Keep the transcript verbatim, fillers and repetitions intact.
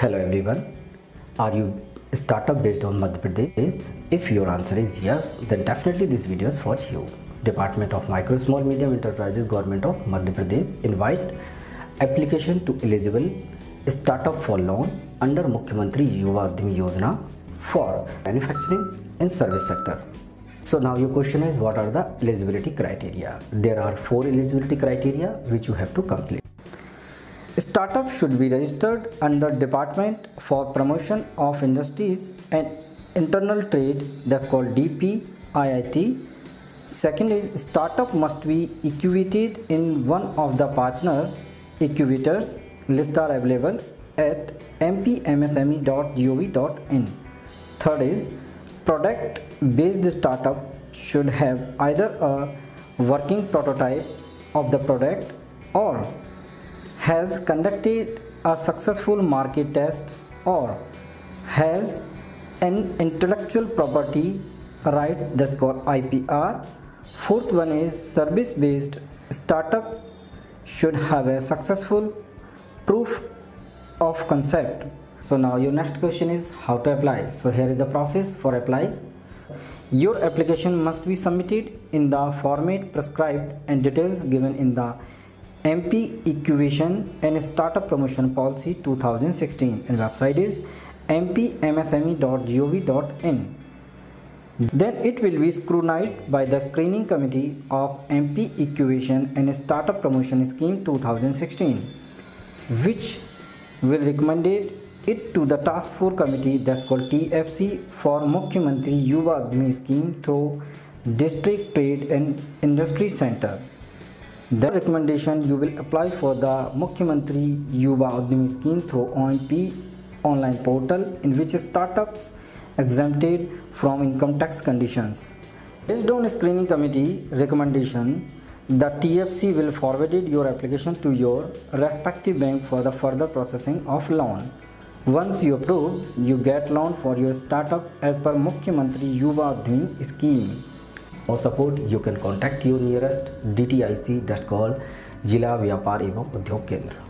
Hello everyone, are you startup based on Madhya Pradesh? If your answer is yes, then definitely this video is for you. Department of Micro Small Medium Enterprises, Government of Madhya Pradesh invite application to eligible startup for loan under Mukhyamantri Yuva Udyami Yojana for manufacturing and service sector. So now your question is, what are the eligibility criteria? There are four eligibility criteria which you have to complete. Startup should be registered under Department for Promotion of Industries and Internal Trade, that's called D P I I T. Second is, startup must be incubated in one of the partner incubators. Lists are available at m p m s m e dot gov dot in. Third is, product based startup should have either a working prototype of the product or has conducted a successful market test or has an intellectual property right, that's called I P R. Fourth one is, service based startup should have a successful proof of concept. So now your next question is how to apply. So here is the process for apply. Your application must be submitted in the format prescribed and details given in the M P Incubation and Startup Promotion Policy twenty sixteen, and website is m p m s m e dot gov dot in. Then it will be scrutinized by the screening committee of M P Incubation and Startup Promotion Scheme twenty sixteen, which will recommend it It to the task force committee, that's called T F C, for Mukhyamantri Yuva Udyami scheme through district trade and industry center. The recommendation, you will apply for the Mukhyamantri Yuva Udyami scheme through O M P online portal, in which startups exempted from income tax conditions. Based on screening committee recommendation, the T F C will forward your application to your respective bank for the further processing of loan. Once you approve, you get loan for your startup as per Mukhyamantri Yuva Udyami scheme. For support, you can contact your nearest D P I I T, that's called Jila Vyapar Evam Udyog Kendra.